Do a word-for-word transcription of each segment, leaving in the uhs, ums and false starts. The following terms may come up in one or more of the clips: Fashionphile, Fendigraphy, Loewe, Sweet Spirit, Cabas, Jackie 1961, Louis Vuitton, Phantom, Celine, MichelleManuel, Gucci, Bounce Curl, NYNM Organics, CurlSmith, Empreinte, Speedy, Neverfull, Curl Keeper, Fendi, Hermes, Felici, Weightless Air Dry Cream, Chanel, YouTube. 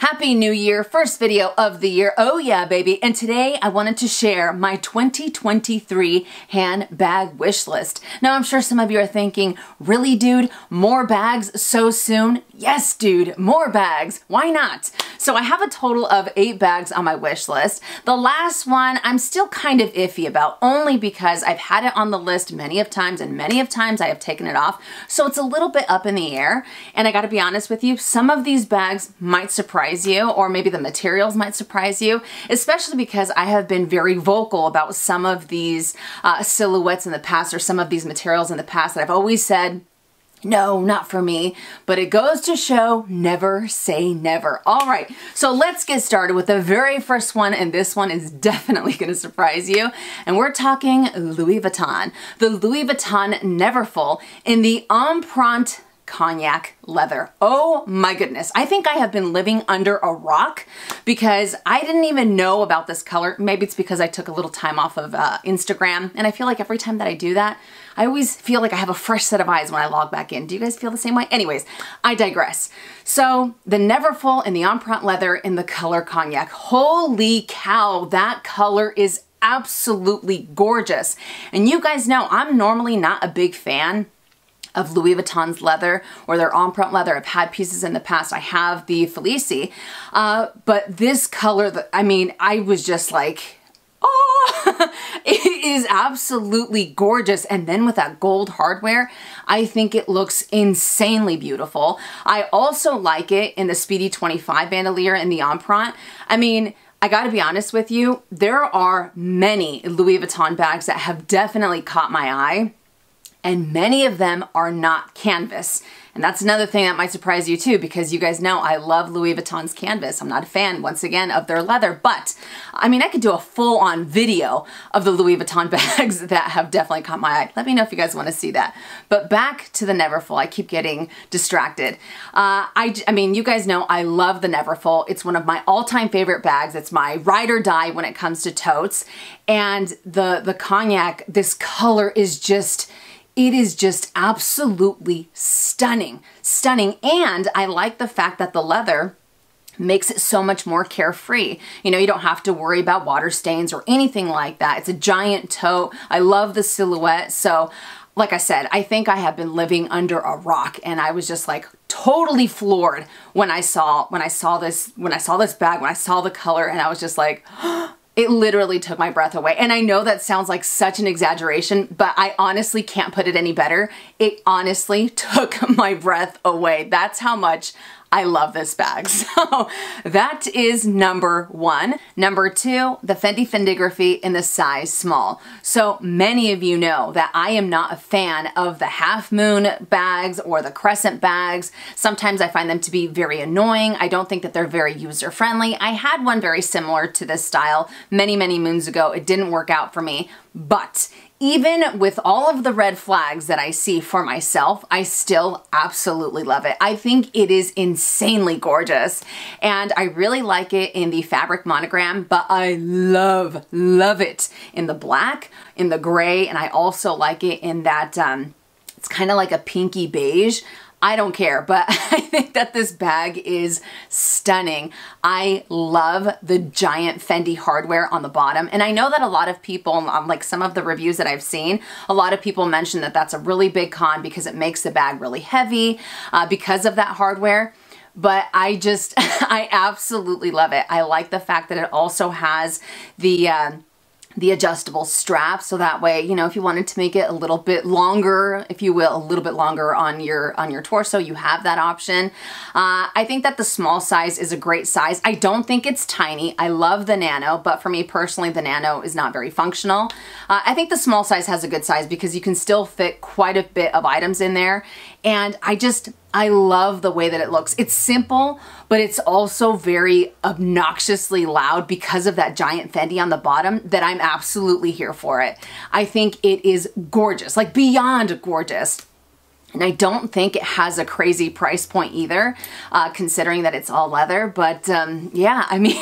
Happy New Year, first video of the year. Oh yeah, baby. And today I wanted to share my twenty twenty-three handbag wish list. Now I'm sure some of you are thinking, really dude, more bags so soon? Yes dude, more bags, why not? So I have a total of eight bags on my wish list. The last one I'm still kind of iffy about, only because I've had it on the list many of times and many of times I have taken it off. So it's a little bit up in the air. And I gotta be honest with you, some of these bags might surprise you, or maybe the materials might surprise you, especially because I have been very vocal about some of these uh, silhouettes in the past, or some of these materials in the past that I've always said, no, not for me, but it goes to show, never say never. All right, so let's get started with the very first one, and this one is definitely gonna surprise you, and we're talking Louis Vuitton. The Louis Vuitton Neverfull in the Empreinte cognac leather. Oh my goodness. I think I have been living under a rock because I didn't even know about this color. Maybe it's because I took a little time off of uh, Instagram, and I feel like every time that I do that, I always feel like I have a fresh set of eyes when I log back in. Do you guys feel the same way? Anyways, I digress. So the Neverfull in the Empreinte leather in the color cognac. Holy cow, that color is absolutely gorgeous. And you guys know I'm normally not a big fan of Louis Vuitton's leather or their Empreinte leather. I've had pieces in the past. I have the Felici, uh, but this color, I mean, I was just like, oh, it is absolutely gorgeous. And then with that gold hardware, I think it looks insanely beautiful. I also like it in the Speedy twenty-five bandolier in the Empreinte. I mean, I gotta be honest with you, there are many Louis Vuitton bags that have definitely caught my eye, and many of them are not canvas. And that's another thing that might surprise you too, because you guys know I love Louis Vuitton's canvas. I'm not a fan, once again, of their leather, but I mean, I could do a full-on video of the Louis Vuitton bags that have definitely caught my eye. Let me know if you guys want to see that. But back to the Neverfull, I keep getting distracted. Uh, I, I mean, you guys know I love the Neverfull. It's one of my all-time favorite bags. It's my ride or die when it comes to totes. And the, the cognac, this color is just, it is just absolutely stunning, stunning. And I like the fact that the leather makes it so much more carefree. You know, you don't have to worry about water stains or anything like that. It's a giant tote. I love the silhouette. So like I said, I think I have been living under a rock, and I was just like totally floored when I saw, when I saw this, when I saw this bag, when I saw the color, and I was just like, oh. It literally took my breath away. And I know that sounds like such an exaggeration, but I honestly can't put it any better. It honestly took my breath away. That's how much I love this bag. So that is number one. Number two, the Fendi Fendigraphy in the size small. So many of you know that I am not a fan of the half moon bags or the crescent bags. Sometimes I find them to be very annoying. I don't think that they're very user friendly. I had one very similar to this style many, many moons ago. It didn't work out for me, but even with all of the red flags that I see for myself, I still absolutely love it. I think it is insanely gorgeous, and I really like it in the fabric monogram, but I love, love it in the black, in the gray, and I also like it in that, um, it's kind of like a pinky beige. I don't care, but I think that this bag is stunning. I love the giant Fendi hardware on the bottom. And I know that a lot of people, like some of the reviews that I've seen, a lot of people mention that that's a really big con because it makes the bag really heavy uh, because of that hardware. But I just, I absolutely love it. I like the fact that it also has the, uh, the adjustable strap, so that way, you know, if you wanted to make it a little bit longer, if you will, a little bit longer on your on your torso, you have that option. Uh, I think that the small size is a great size. I don't think it's tiny. I love the nano, but for me personally, the nano is not very functional. Uh, I think the small size has a good size because you can still fit quite a bit of items in there, and I just, I love the way that it looks. It's simple, but it's also very obnoxiously loud because of that giant Fendi on the bottom, that I'm absolutely here for it. I think it is gorgeous, like beyond gorgeous. And I don't think it has a crazy price point either, uh, considering that it's all leather. But um, yeah, I mean,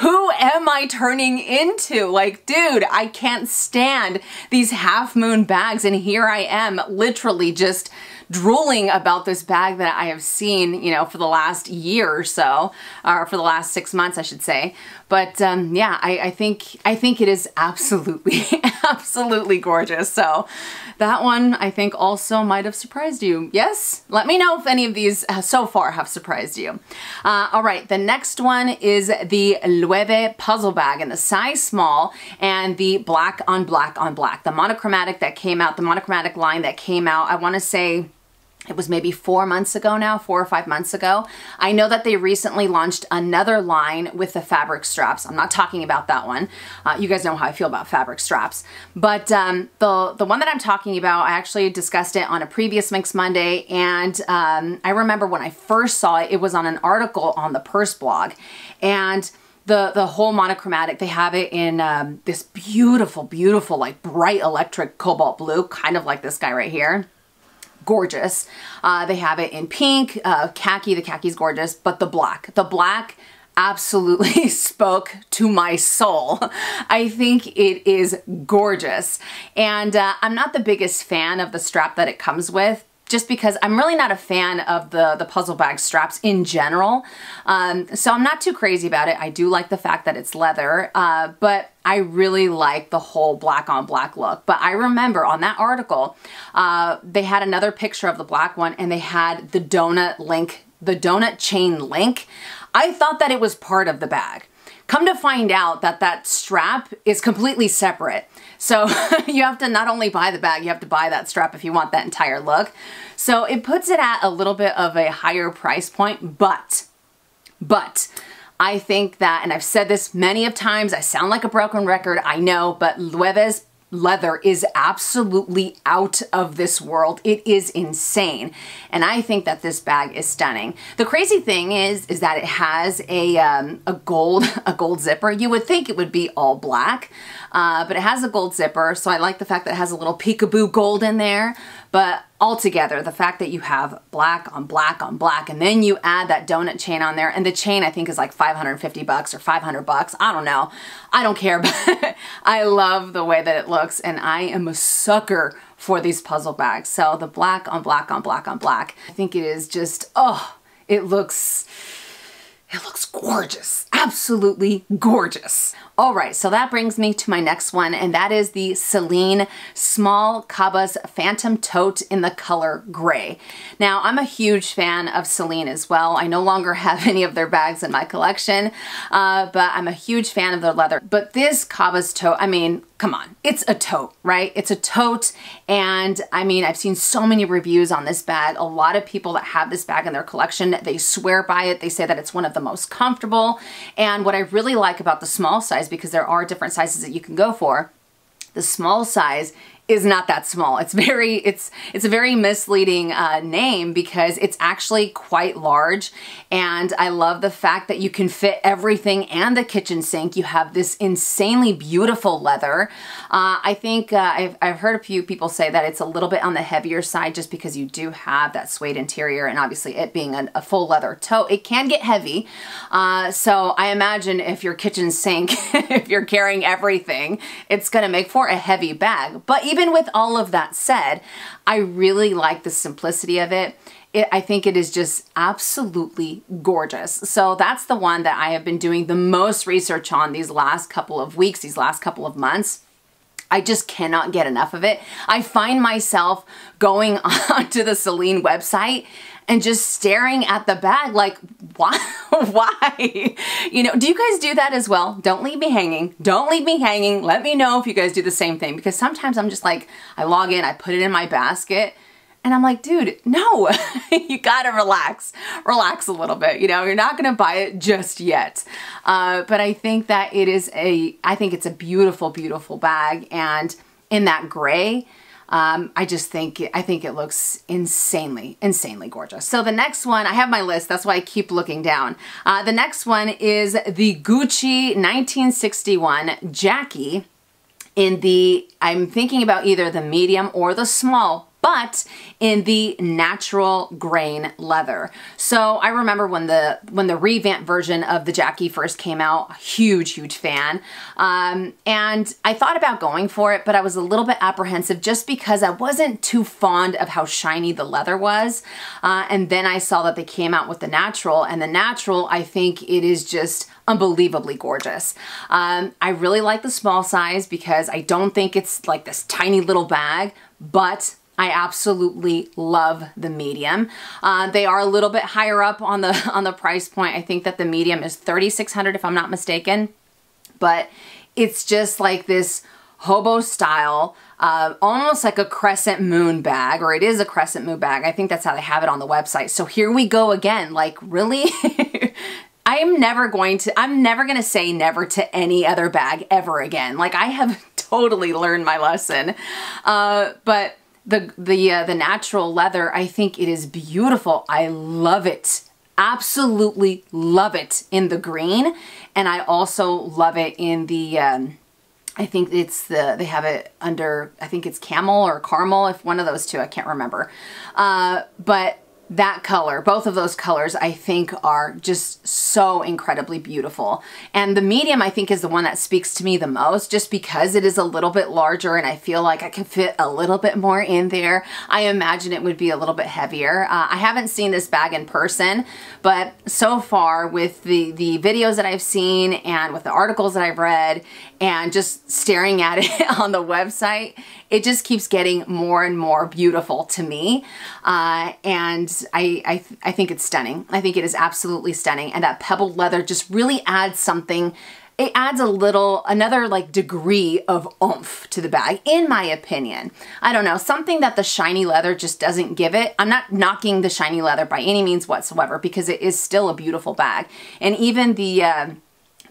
who am I turning into? Like, dude, I can't stand these half moon bags. And here I am literally just drooling about this bag that I have seen, you know, for the last year or so, or for the last six months, I should say. But um, yeah, I, I think I think it is absolutely, absolutely gorgeous. So that one, I think, also might have surprised you. Yes? Let me know if any of these so far have surprised you. Uh, all right, the next one is the Loewe puzzle bag in the size small and the black on black on black. The monochromatic that came out, the monochromatic line that came out, I want to say it was maybe four months ago now, four or five months ago. I know that they recently launched another line with the fabric straps. I'm not talking about that one. Uh, you guys know how I feel about fabric straps. But um, the, the one that I'm talking about, I actually discussed it on a previous Mix Monday. And um, I remember when I first saw it, it was on an article on the Purse blog. And The, the whole monochromatic, they have it in um, this beautiful, beautiful, like bright electric cobalt blue, kind of like this guy right here. Gorgeous. Uh, they have it in pink, uh, khaki, the khaki's gorgeous, but the black. The black absolutely spoke to my soul. I think it is gorgeous. And uh, I'm not the biggest fan of the strap that it comes with, just because I'm really not a fan of the, the puzzle bag straps in general. Um, so I'm not too crazy about it. I do like the fact that it's leather, uh, but I really like the whole black on black look. But I remember on that article, uh, they had another picture of the black one and they had the donut link, the donut chain link. I thought that it was part of the bag. Come to find out that that strap is completely separate. So you have to not only buy the bag, you have to buy that strap if you want that entire look. So it puts it at a little bit of a higher price point, but, but I think that, and I've said this many of times, I sound like a broken record, I know, but Loewe's leather is absolutely out of this world. It is insane. And I think that this bag is stunning. The crazy thing is, is that it has a, um, a gold, a gold zipper. You would think it would be all black, uh, but it has a gold zipper. So I like the fact that it has a little peekaboo gold in there, but altogether, the fact that you have black on black on black, and then you add that donut chain on there. And the chain I think is like five hundred fifty bucks or five hundred bucks. I don't know. I don't care, but I love the way that it looks. And I am a sucker for these puzzle bags. So the black on black on black on black, I think it is just, oh, it looks, it looks gorgeous. Absolutely gorgeous. All right, so that brings me to my next one, and that is the Celine Small Cabas Phantom Tote in the color gray. Now, I'm a huge fan of Celine as well. I no longer have any of their bags in my collection, uh, but I'm a huge fan of their leather. But this Cabas tote, I mean, come on, it's a tote, right? It's a tote, and I mean, I've seen so many reviews on this bag. A lot of people that have this bag in their collection, they swear by it. They say that it's one of the most comfortable. And what I really like about the small size, because there are different sizes that you can go for, the small size is not that small. It's very, it's, it's a very misleading uh, name, because it's actually quite large. And I love the fact that you can fit everything and the kitchen sink. You have this insanely beautiful leather. Uh, I think uh, I've, I've heard a few people say that it's a little bit on the heavier side, just because you do have that suede interior, and obviously it being a, a full leather tote, it can get heavy. Uh, so I imagine if your kitchen sink, if you're carrying everything, it's gonna make for a heavy bag. But even Even with all of that said, I really like the simplicity of it. It, I think it is just absolutely gorgeous. So that's the one that I have been doing the most research on these last couple of weeks, these last couple of months. I just cannot get enough of it. I find myself going onto the Celine website and just staring at the bag like, why? Why? You know, do you guys do that as well? Don't leave me hanging. Don't leave me hanging. Let me know if you guys do the same thing, because sometimes I'm just like, I log in, I put it in my basket, and I'm like, dude, no, you gotta relax, relax a little bit. You know, you're not gonna buy it just yet. Uh, but I think that it is a, I think it's a beautiful, beautiful bag. And in that gray, Um, I just think, I think it looks insanely, insanely gorgeous. So the next one, I have my list, that's why I keep looking down. Uh, the next one is the Gucci nineteen sixty-one Jackie in the, I'm thinking about either the medium or the small but in the natural grain leather. So I remember when the when the revamped version of the Jackie first came out, huge, huge fan. Um, and I thought about going for it, but I was a little bit apprehensive just because I wasn't too fond of how shiny the leather was. Uh, and then I saw that they came out with the natural, and the natural, I think it is just unbelievably gorgeous. Um, I really like the small size because I don't think it's like this tiny little bag, but I absolutely love the medium. Uh, they are a little bit higher up on the on the price point. I think that the medium is thirty-six hundred dollars if I'm not mistaken, but it's just like this hobo style, uh, almost like a crescent moon bag, or it is a crescent moon bag. I think that's how they have it on the website. So here we go again, like really? I am never going to, I'm never going to say never to any other bag ever again. Like I have totally learned my lesson. Uh, but the, the, uh, the natural leather, I think it is beautiful. I love it. Absolutely love it in the green. And I also love it in the, um, I think it's the, they have it under, I think it's camel or caramel, if one of those two, I can't remember. Uh, but that color, both of those colors, I think are just so incredibly beautiful. And the medium, I think, is the one that speaks to me the most just because it is a little bit larger and I feel like I can fit a little bit more in there. I imagine it would be a little bit heavier. Uh, I haven't seen this bag in person, but so far with the, the videos that I've seen and with the articles that I've read and just staring at it on the website, it just keeps getting more and more beautiful to me. Uh, and I, I, th I think it's stunning. I think it is absolutely stunning. And that pebbled leather just really adds something. It adds a little, another like degree of oomph to the bag, in my opinion. I don't know, something that the shiny leather just doesn't give it. I'm not knocking the shiny leather by any means whatsoever because it is still a beautiful bag. And even the, uh,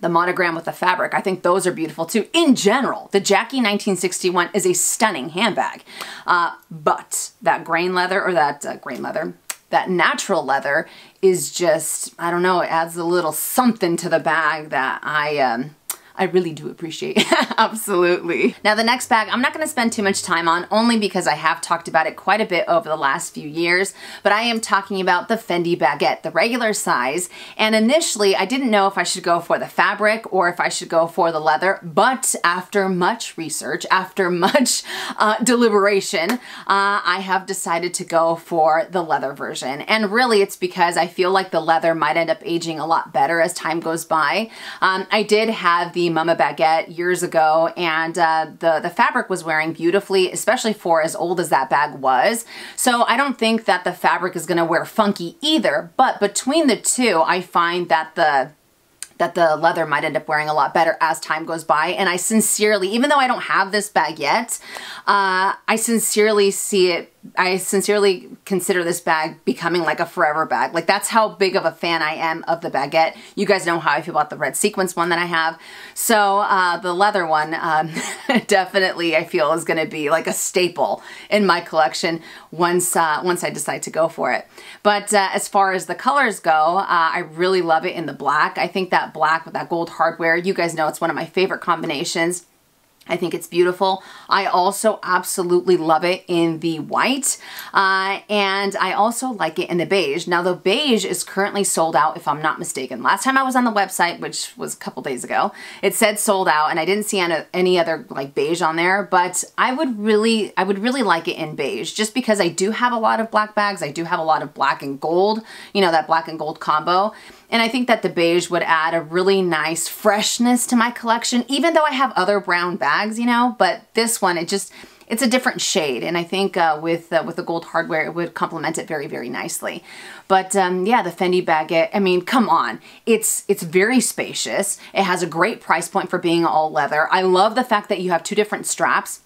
the monogram with the fabric, I think those are beautiful too. In general, the Jackie nineteen sixty-one is a stunning handbag. Uh, but that grain leather, or that uh, grain leather, that natural leather is just, I don't know, it adds a little something to the bag that I, um, I really do appreciate. Absolutely. Now the next bag I'm not going to spend too much time on only because I have talked about it quite a bit over the last few years, but I am talking about the Fendi baguette, the regular size. And initially I didn't know if I should go for the fabric or if I should go for the leather, but after much research, after much uh, deliberation, uh, I have decided to go for the leather version. And really it's because I feel like the leather might end up aging a lot better as time goes by. Um, I did have the The Mama Baguette years ago, and uh, the, the fabric was wearing beautifully, especially for as old as that bag was. So I don't think that the fabric is going to wear funky either, but between the two, I find that the that the leather might end up wearing a lot better as time goes by. And I sincerely, even though I don't have this bag yet, uh, I sincerely see it, I sincerely consider this bag becoming like a forever bag. Like that's how big of a fan I am of the baguette. You guys know how I feel about the red sequins one that I have. So uh, the leather one um, definitely I feel is gonna be like a staple in my collection once, uh, once I decide to go for it. But uh, as far as the colors go, uh, I really love it in the black. I think that black with that gold hardware, you guys know it's one of my favorite combinations. I think it's beautiful. I also absolutely love it in the white, uh, and I also like it in the beige. Now the beige is currently sold out if I'm not mistaken. Last time I was on the website, which was a couple days ago, it said sold out and I didn't see any other like beige on there, but I would really, I would really like it in beige just because I do have a lot of black bags. I do have a lot of black and gold, you know, that black and gold combo. And I think that the beige would add a really nice freshness to my collection, even though I have other brown bags, you know, but this one, it just, it's a different shade. And I think uh, with uh, with the gold hardware, it would complement it very, very nicely. But um, yeah, the Fendi baguette, I mean, come on. It's, it's very spacious. It has a great price point for being all leather. I love the fact that you have two different straps.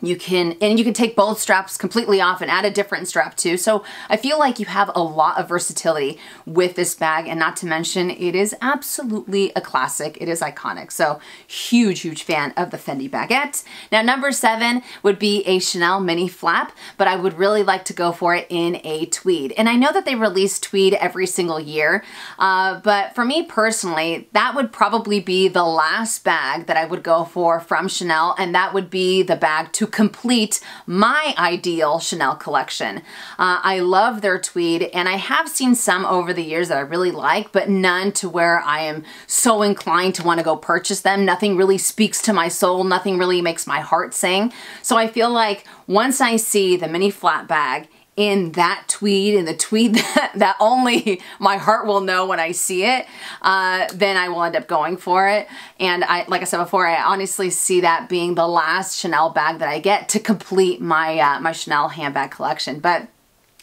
You can, and you can take both straps completely off and add a different strap too. So I feel like you have a lot of versatility with this bag, and not to mention it is absolutely a classic. It is iconic. So huge, huge fan of the Fendi baguette. Now number seven would be a Chanel mini flap, but I would really like to go for it in a tweed. And I know that they release tweed every single year, uh, but for me personally, that would probably be the last bag that I would go for from Chanel, and that would be the bag to complete my ideal Chanel collection. Uh, I love their tweed, and I have seen some over the years that I really like, but none to where I am so inclined to want to go purchase them. Nothing really speaks to my soul. Nothing really makes my heart sing. So I feel like once I see the mini flat bag in that tweed, in the tweed that, that only my heart will know when I see it, uh, then I will end up going for it. And I, like I said before, I honestly see that being the last Chanel bag that I get to complete my, uh, my Chanel handbag collection. But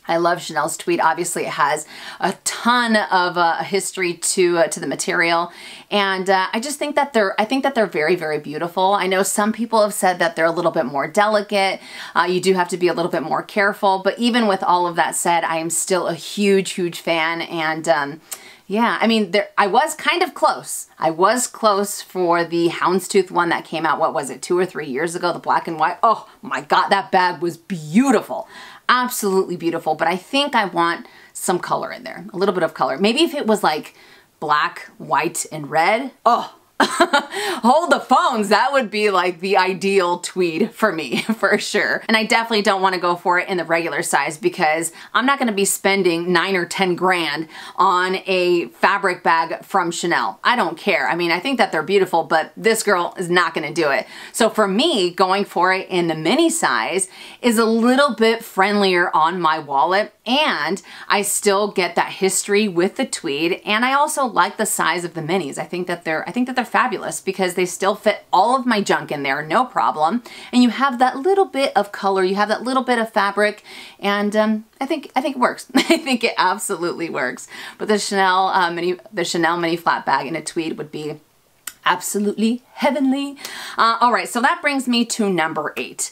I love Chanel's tweed. Obviously, it has a ton of uh, history to uh, to the material, and uh, I just think that they're I think that they're very, very beautiful. I know some people have said that they're a little bit more delicate. Uh, you do have to be a little bit more careful, but even with all of that said, I am still a huge, huge fan. And um, yeah, I mean, there, I was kind of close. I was close for the houndstooth one that came out. What was it, two or three years ago? The black and white. Oh my God, that bag was beautiful. Absolutely beautiful, but I think I want some color in there, a little bit of color. Maybe if it was like black, white, and red. Oh, hold the phones. That would be like the ideal tweed for me, for sure. And I definitely don't want to go for it in the regular size, because I'm not going to be spending nine or ten grand on a fabric bag from Chanel. I don't care. I mean, I think that they're beautiful, but this girl is not going to do it. So for me, going for it in the mini size is a little bit friendlier on my wallet, and I still get that history with the tweed, and I also like the size of the minis. I think that they're I think that they're fabulous, because they still fit all of my junk in there, no problem. And you have that little bit of color, you have that little bit of fabric, and um, I think I think it works. I think it absolutely works. But the Chanel uh, mini, the Chanel mini flat bag in a tweed would be absolutely heavenly. Uh, all right, so that brings me to number eight.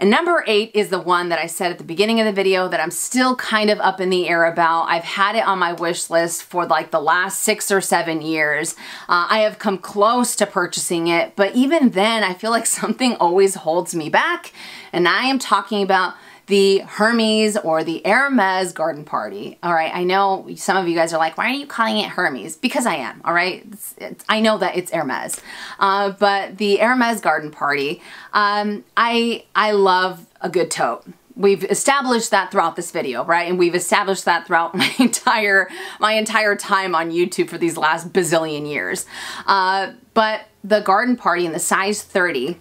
And number eight is the one that I said at the beginning of the video that I'm still kind of up in the air about. I've had it on my wish list for like the last six or seven years. Uh, I have come close to purchasing it, but even then I feel like something always holds me back. And I am talking about the Hermes, or the Hermes garden party. All right, I know some of you guys are like, why are you calling it Hermes? Because I am, all right? It's, it's, I know that it's Hermes. Uh, but the Hermes garden party, um, I, I love a good tote. We've established that throughout this video, right? And we've established that throughout my entire, my entire time on YouTube for these last bazillion years. Uh, but the garden party in the size thirty,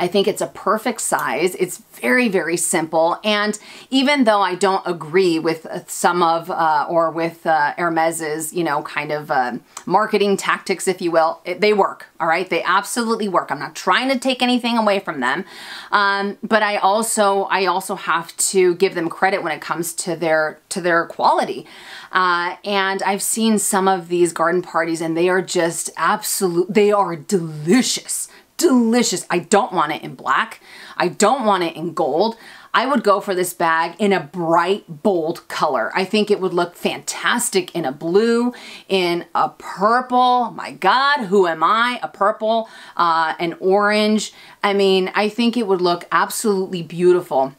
I think it's a perfect size. It's very, very simple. And even though I don't agree with some of, uh, or with uh, Hermes's, you know, kind of uh, marketing tactics, if you will, it, they work, all right? They absolutely work. I'm not trying to take anything away from them. Um, but I also, I also have to give them credit when it comes to their, to their quality. Uh, and I've seen some of these garden parties, and they are just absolute, they are delicious. Delicious. I don't want it in black. I don't want it in gold. I would go for this bag in a bright, bold color. I think it would look fantastic in a blue, in a purple. My God, who am I? A purple, uh, an orange. I mean, I think it would look absolutely beautiful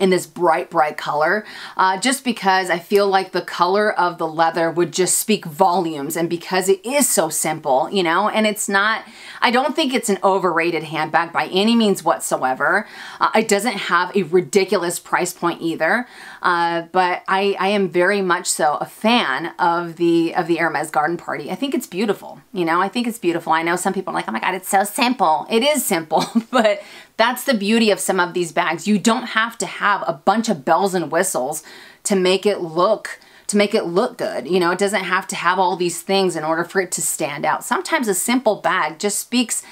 in this bright, bright color, uh, just because I feel like the color of the leather would just speak volumes, and because it is so simple, you know, and it's not, I don't think it's an overrated handbag by any means whatsoever. Uh, it doesn't have a ridiculous price point either, uh, but I, I am very much so a fan of the, of the Hermes garden party. I think it's beautiful, you know, I think it's beautiful. I know some people are like, oh my God, it's so simple. It is simple, but that's the beauty of some of these bags. You don't have to have a bunch of bells and whistles to make it look, to make it look good. You know, it doesn't have to have all these things in order for it to stand out. Sometimes a simple bag just speaks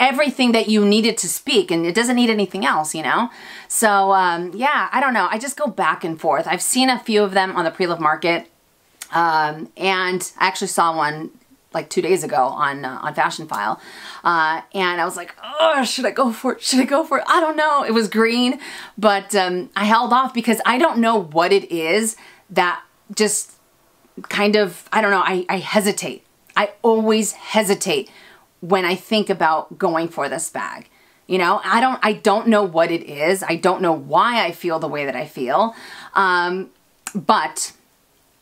everything that you needed to speak, and it doesn't need anything else, you know? So um, yeah, I don't know. I just go back and forth. I've seen a few of them on the pre-love market, um, and I actually saw one like two days ago on uh, on Fashionphile, uh, and I was like, oh, should I go for it? Should I go for it? I don't know. It was green, but um, I held off because I don't know what it is that just kind of, I don't know, I, I hesitate. I always hesitate when I think about going for this bag. You know, I don't, I don't know what it is. I don't know why I feel the way that I feel, um, but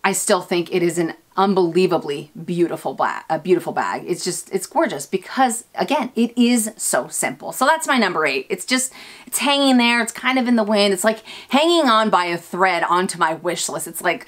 I still think it is an unbelievably beautiful bag, a beautiful bag. It's just, it's gorgeous because again, it is so simple. So that's my number eight. It's just, it's hanging there. It's kind of in the wind. It's like hanging on by a thread onto my wish list. It's like,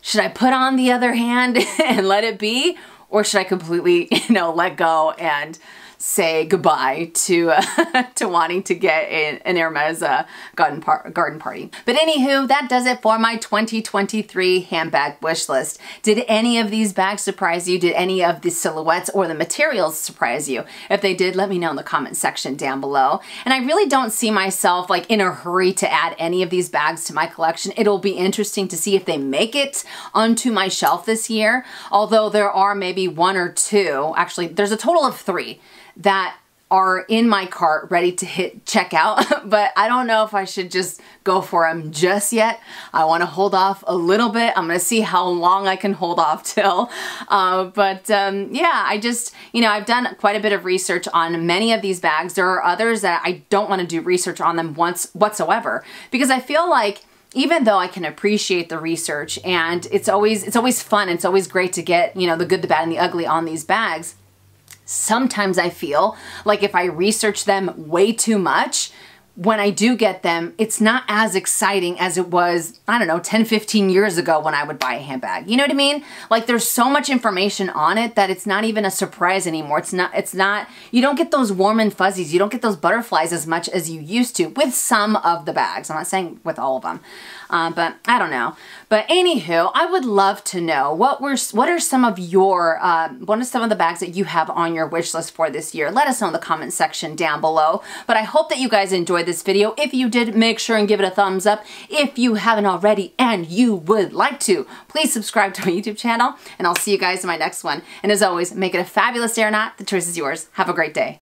should I put on the other hand and let it be? Or should I completely, you know, let go and say goodbye to uh, to wanting to get a, an Hermes uh, garden, par garden party. But anywho, that does it for my twenty twenty-three handbag wish list. Did any of these bags surprise you? Did any of the silhouettes or the materials surprise you? If they did, let me know in the comment section down below. And I really don't see myself like in a hurry to add any of these bags to my collection. It'll be interesting to see if they make it onto my shelf this year. Although there are maybe one or two, actually there's a total of three that are in my cart ready to hit checkout, but I don't know if I should just go for them just yet. I want to hold off a little bit. I'm going to see how long I can hold off till. Uh, but um, yeah, I just, you know, I've done quite a bit of research on many of these bags. There are others that I don't want to do research on them once whatsoever, because I feel like even though I can appreciate the research and it's always, it's always fun. It's always great to get, you know, the good, the bad, and the ugly on these bags. Sometimes I feel like if I research them way too much, when I do get them, it's not as exciting as it was, I don't know, ten, fifteen years ago when I would buy a handbag. You know what I mean? Like there's so much information on it that it's not even a surprise anymore. It's not, it's not, you don't get those warm and fuzzies. You don't get those butterflies as much as you used to with some of the bags. I'm not saying with all of them. Uh, but I don't know. But anywho, I would love to know what were what are some of your uh, what are some of the bags that you have on your wish list for this year? Let us know in the comment section down below. But I hope that you guys enjoyed this video. If you did, make sure and give it a thumbs up. If you haven't already and you would like to, please subscribe to my YouTube channel, and I'll see you guys in my next one. And as always, make it a fabulous day or not. The choice is yours. Have a great day.